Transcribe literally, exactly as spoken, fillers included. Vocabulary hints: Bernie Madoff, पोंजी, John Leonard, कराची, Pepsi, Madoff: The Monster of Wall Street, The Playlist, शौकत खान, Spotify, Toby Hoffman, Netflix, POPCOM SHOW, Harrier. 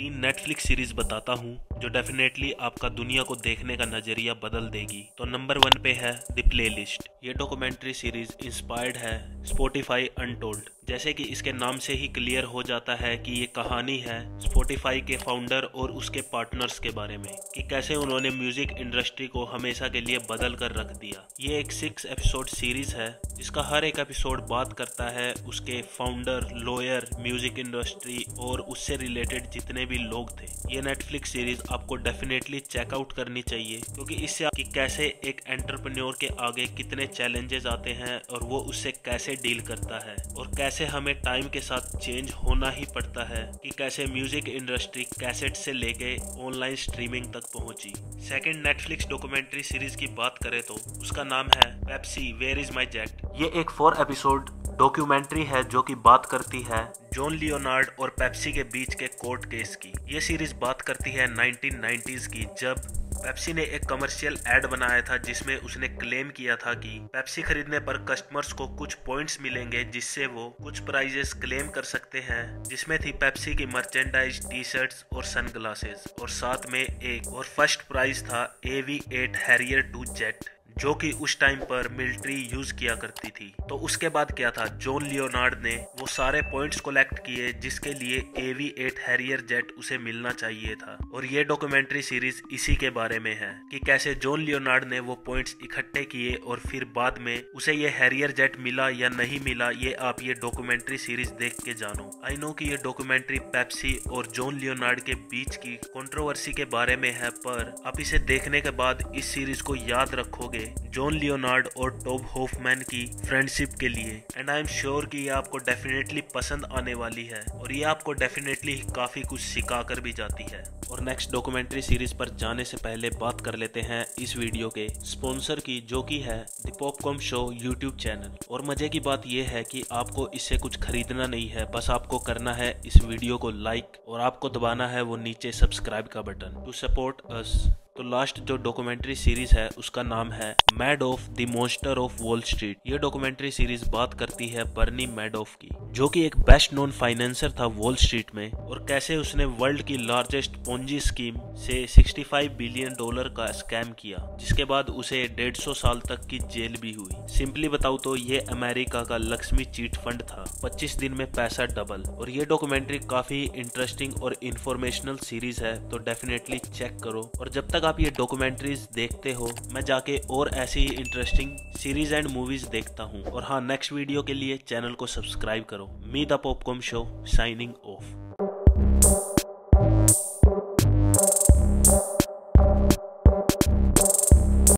तीन Netflix series बताता हूँ जो डेफिनेटली आपका दुनिया को देखने का नजरिया बदल देगी। तो नंबर वन पे है द प्लेलिस्ट। ये डॉक्यूमेंट्री सीरीज इंस्पायर्ड है स्पॉटिफाई अनटोल्ड। जैसे कि इसके नाम से ही क्लियर हो जाता है कि ये कहानी है स्पॉटिफाई के फाउंडर और उसके पार्टनर्स के बारे में कि कैसे उन्होंने म्यूजिक इंडस्ट्री को हमेशा के लिए बदल कर रख दिया। ये एक सिक्स एपिसोड सीरीज है जिसका हर एक एपिसोड बात करता है उसके फाउंडर, लॉयर, म्यूजिक इंडस्ट्री और उससे रिलेटेड जितने भी लोग थे। ये नेटफ्लिक्स सीरीज आपको डेफिनेटली चेकआउट करनी चाहिए क्योंकि इससे कि कैसे एक एंटरप्रेन्योर के आगे कितने चैलेंजेस आते हैं और वो उससे कैसे डील करता है और कैसे हमें टाइम के साथ चेंज होना ही पड़ता है कि कैसे म्यूजिक इंडस्ट्री कैसेट से लेके ऑनलाइन स्ट्रीमिंग तक पहुंची। सेकंड नेटफ्लिक्स डॉक्यूमेंट्री सीरीज की बात करें तो उसका नाम है Pepsi where is my jet. ये एक फोर एपिसोड डॉक्यूमेंट्री है जो कि बात करती है जॉन लियोनार्ड और पेप्सी के बीच के कोर्ट केस की। ये सीरीज बात करती है नाइनटीन नाइंटीज़ की, जब पेप्सी ने एक कमर्शियल एड बनाया था जिसमें उसने क्लेम किया था कि पेप्सी खरीदने पर कस्टमर्स को कुछ पॉइंट्स मिलेंगे जिससे वो कुछ प्राइजेस क्लेम कर सकते हैं, जिसमें थी पेप्सी की मर्चेंडाइज, टी शर्ट्स और सनग्लासेस और साथ में एक और फर्स्ट प्राइज था A V eight Harrier two jet जो कि उस टाइम पर मिलिट्री यूज किया करती थी। तो उसके बाद क्या था, जॉन लियोनार्ड ने वो सारे पॉइंट्स कलेक्ट किए जिसके लिए A V eight Harrier jet उसे मिलना चाहिए था और ये डॉक्यूमेंट्री सीरीज इसी के बारे में है कि कैसे जॉन लियोनार्ड ने वो पॉइंट्स इकट्ठे किए और फिर बाद में उसे ये हैरियर जेट मिला या नहीं मिला। ये आप ये डॉक्यूमेंट्री सीरीज देख के जानो। आई नो कि ये डॉक्यूमेंट्री पेप्सी और जॉन लियोनार्ड के बीच की कंट्रोवर्सी के बारे में है, पर आप इसे देखने के बाद इस सीरीज को याद रखोगे जॉन लियोनार्ड और टोब होफमैन की फ्रेंडशिप के लिए। एंड आई एम श्योर कि ये आपको डेफिनेटली पसंद आने वाली है और ये आपको डेफिनेटली काफी कुछ सिखा कर भी जाती है। और नेक्स्ट डॉक्यूमेंट्री सीरीज पर जाने से पहले बात कर लेते हैं इस वीडियो के स्पॉन्सर की, जो कि है the Popcom show YouTube channel. और मजे की बात यह है कि आपको इससे कुछ खरीदना नहीं है, बस आपको करना है इस वीडियो को लाइक और आपको दबाना है वो नीचे सब्सक्राइब का बटन टू सपोर्ट अस। तो लास्ट जो डॉक्यूमेंट्री सीरीज है उसका नाम है Madoff the monster of Wall Street. ये डॉक्यूमेंट्री सीरीज बात करती है बर्नी मैडॉफ की, जो कि एक बेस्ट नोन फाइनेंसर था वॉल स्ट्रीट में और कैसे उसने वर्ल्ड की लार्जेस्ट पोंजी स्कीम से पैंसठ बिलियन डॉलर का स्कैम किया, जिसके बाद उसे डेढ़ सौ साल तक की जेल भी हुई। सिंपली बताऊँ तो ये अमेरिका का लक्ष्मी चीट फंड था, पच्चीस दिन में पैसा डबल। और ये डॉक्यूमेंट्री काफी इंटरेस्टिंग और इंफॉर्मेशनल सीरीज है, तो डेफिनेटली चेक करो। और जब तक आप ये डॉक्यूमेंट्रीज देखते हो, मैं जाके और ऐसी ही इंटरेस्टिंग सीरीज एंड मूवीज देखता हूँ। और हाँ, नेक्स्ट वीडियो के लिए चैनल को सब्सक्राइब करो। Me the Popcom show signing of.